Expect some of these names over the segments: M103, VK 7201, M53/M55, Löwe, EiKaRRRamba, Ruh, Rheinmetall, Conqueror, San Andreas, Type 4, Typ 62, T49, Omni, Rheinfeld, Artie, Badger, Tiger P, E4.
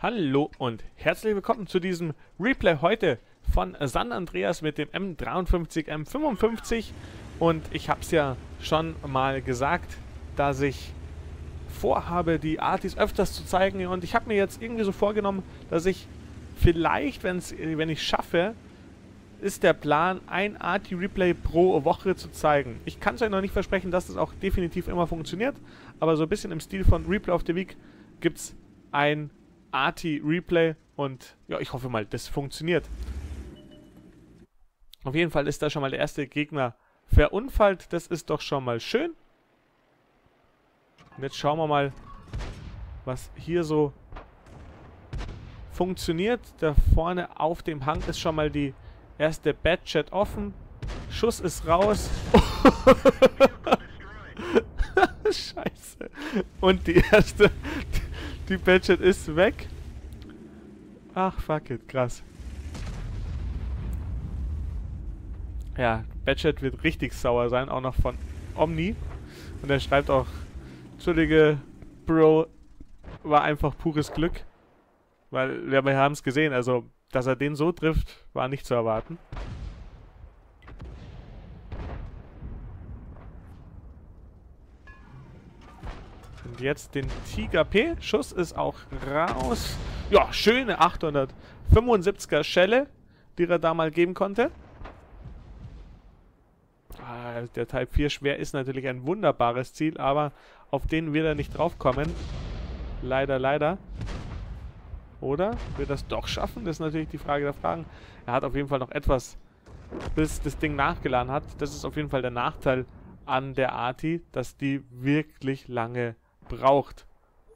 Hallo und herzlich willkommen zu diesem Replay heute von San Andreas mit dem M53/M55. Und ich habe es ja schon mal gesagt, dass ich vorhabe, die Artis öfters zu zeigen. Und ich habe mir jetzt irgendwie so vorgenommen, dass ich vielleicht, wenn ich es schaffe, ist der Plan, ein Arti-Replay pro Woche zu zeigen. Ich kann es euch noch nicht versprechen, dass das auch definitiv immer funktioniert. Aber so ein bisschen im Stil von Replay of the Week gibt es ein Arti-Replay und ja, ich hoffe mal, das funktioniert. Auf jeden Fall ist da schon mal der erste Gegner verunfallt. Das ist doch schon mal schön. Und jetzt schauen wir mal, was hier so funktioniert. Da vorne auf dem Hang ist schon mal die erste Badger offen. Schuss ist raus. Scheiße. Und die erste... Die Badger ist weg. Ach, fuck it, krass. Ja, Badger wird richtig sauer sein, auch noch von Omni. Und er schreibt auch, entschuldige, Bro, war einfach pures Glück. Weil wir haben es gesehen, also, dass er den so trifft, war nicht zu erwarten. Und jetzt den Tiger P. Schuss ist auch raus. Ja, schöne 875er Schelle, die er da mal geben konnte. Ah, der Type 4 schwer ist natürlich ein wunderbares Ziel, aber auf den wird er nicht draufkommen. Leider, leider. Oder wird das doch schaffen? Das ist natürlich die Frage der Fragen. Er hat auf jeden Fall noch etwas, bis das Ding nachgeladen hat. Das ist auf jeden Fall der Nachteil an der Arti, dass die wirklich lange braucht.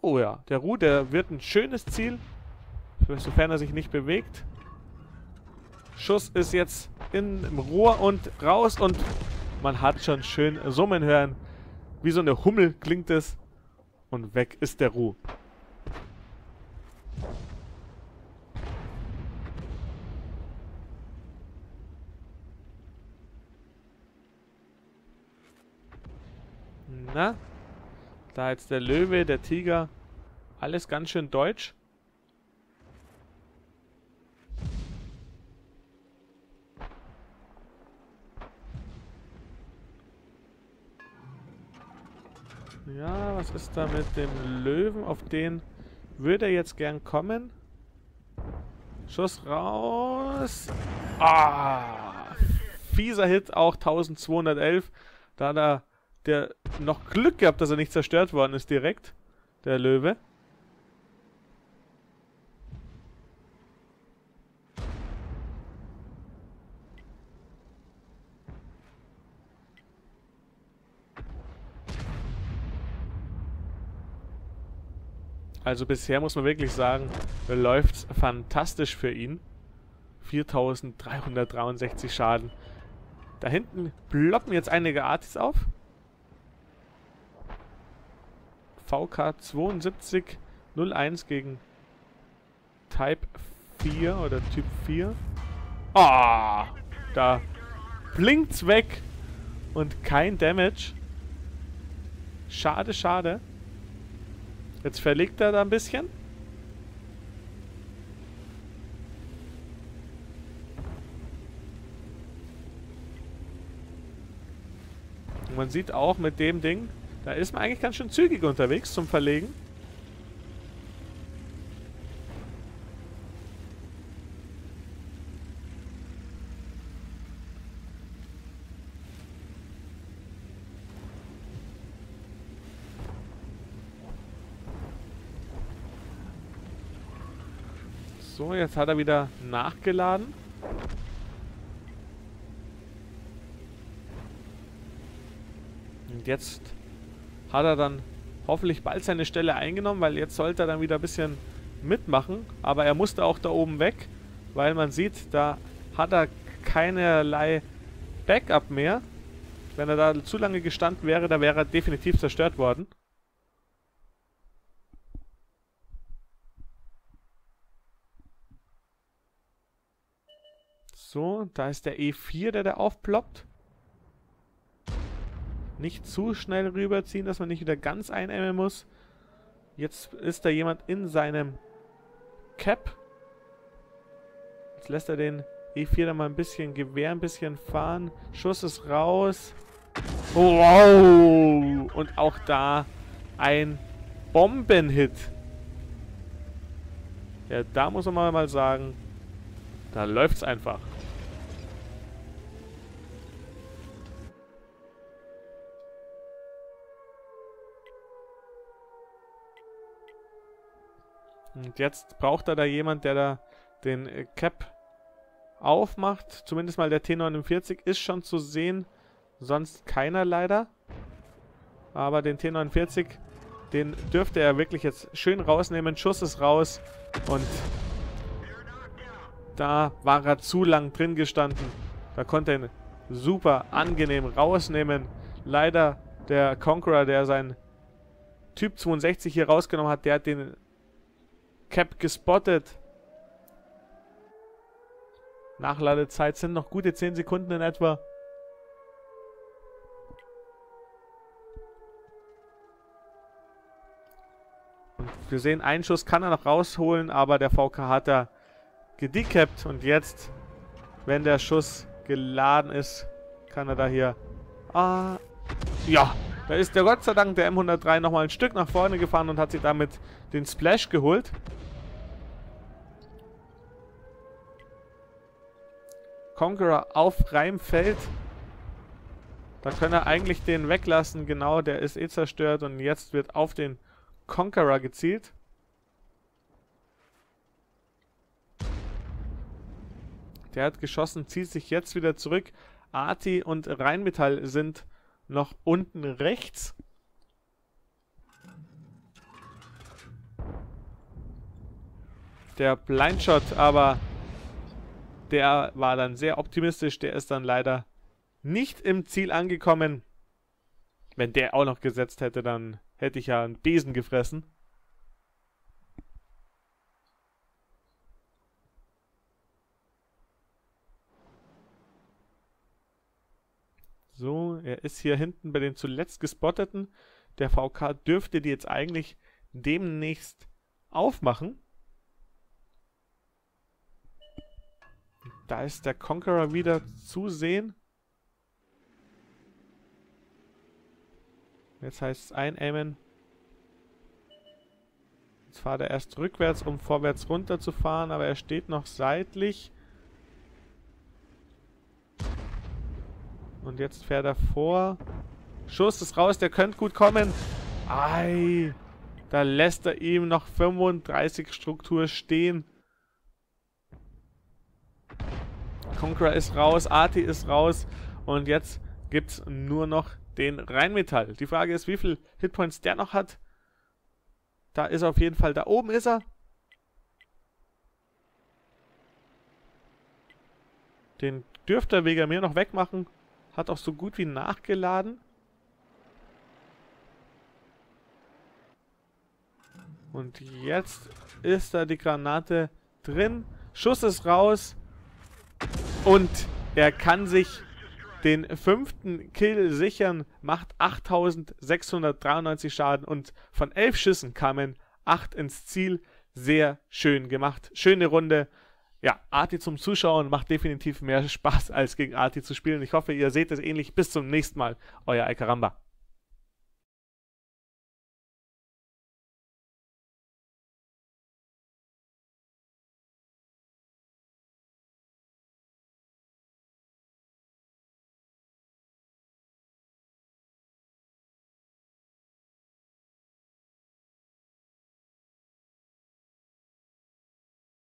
Oh ja, der Ruh, der wird ein schönes Ziel, sofern er sich nicht bewegt. Schuss ist jetzt im Rohr und raus und man hat schon schön Summen hören. Wie so eine Hummel klingt es und weg ist der Ruh. Na, da jetzt der Löwe, der Tiger, alles ganz schön deutsch. Ja, was ist da mit dem Löwen? Auf den würde er jetzt gern kommen. Schuss raus. Ah, fieser Hit, auch 1211. Da hat er der noch Glück gehabt, dass er nicht zerstört worden ist direkt, der Löwe. Also bisher muss man wirklich sagen, läuft's fantastisch für ihn. 4.363 Schaden. Da hinten ploppen jetzt einige Artis auf. VK 7201 gegen Type 4 oder Typ 4. Ah, oh, da blinkt's weg und kein Damage. Schade, schade. Jetzt verlegt er da ein bisschen. Und man sieht auch mit dem Ding, da ist man eigentlich ganz schön zügig unterwegs zum Verlegen. So, jetzt hat er wieder nachgeladen. Und jetzt hat er dann hoffentlich bald seine Stelle eingenommen, weil jetzt sollte er dann wieder ein bisschen mitmachen. Aber er musste auch da oben weg, weil man sieht, da hat er keinerlei Backup mehr. Wenn er da zu lange gestanden wäre, da wäre er definitiv zerstört worden. So, da ist der E4, der da aufploppt. Nicht zu schnell rüberziehen, dass man nicht wieder ganz einämmen muss. Jetzt ist da jemand in seinem Cap. Jetzt lässt er den E4 da mal ein bisschen Gewehr, ein bisschen fahren. Schuss ist raus. Wow! Und auch da ein Bombenhit. Ja, da muss man mal sagen, da läuft's einfach. Und jetzt braucht er da jemand, der da den Cap aufmacht. Zumindest mal der T49 ist schon zu sehen. Sonst keiner leider. Aber den T49, den dürfte er wirklich jetzt schön rausnehmen. Schuss ist raus. Und da war er zu lang drin gestanden. Da konnte er ihn super angenehm rausnehmen. Leider der Conqueror, der seinen Typ 62 hier rausgenommen hat, der hat den Cap gespottet. Nachladezeit sind noch gute 10 Sekunden in etwa. Und wir sehen, einen Schuss kann er noch rausholen, aber der VK hat er gedecapt. Und jetzt, wenn der Schuss geladen ist, kann er da hier... Ah, ja, da ist der Gott sei Dank der M103 nochmal ein Stück nach vorne gefahren und hat sich damit den Splash geholt. Conqueror auf Rheinfeld. Da kann er eigentlich den weglassen. Genau, der ist eh zerstört. Und jetzt wird auf den Conqueror gezielt. Der hat geschossen, zieht sich jetzt wieder zurück. Artie und Rheinmetall sind noch unten rechts. Der Blindshot aber... Der war dann sehr optimistisch, der ist dann leider nicht im Ziel angekommen. Wenn der auch noch gesetzt hätte, dann hätte ich ja einen Besen gefressen. So, er ist hier hinten bei den zuletzt gespotteten. Der VK dürfte die jetzt eigentlich demnächst aufmachen. Da ist der Conqueror wieder zu sehen. Jetzt heißt es einaimen. Jetzt fahrt er erst rückwärts, um vorwärts runter zu fahren, aber er steht noch seitlich. Und jetzt fährt er vor. Schuss ist raus, der könnte gut kommen. Ei, da lässt er ihm noch 35 Struktur stehen. Conqueror ist raus, Artie ist raus und jetzt gibt es nur noch den Rheinmetall. Die Frage ist, wie viele Hitpoints der noch hat. Da ist er auf jeden Fall, da oben ist er. Den dürfte er wegen mir noch wegmachen. Hat auch so gut wie nachgeladen. Und jetzt ist da die Granate drin. Schuss ist raus. Und er kann sich den 5. Kill sichern, macht 8.693 Schaden und von 11 Schüssen kamen 8 ins Ziel. Sehr schön gemacht. Schöne Runde. Ja, Artie zum Zuschauen macht definitiv mehr Spaß als gegen Artie zu spielen. Ich hoffe, ihr seht es ähnlich. Bis zum nächsten Mal. Euer EiKaRRRamba.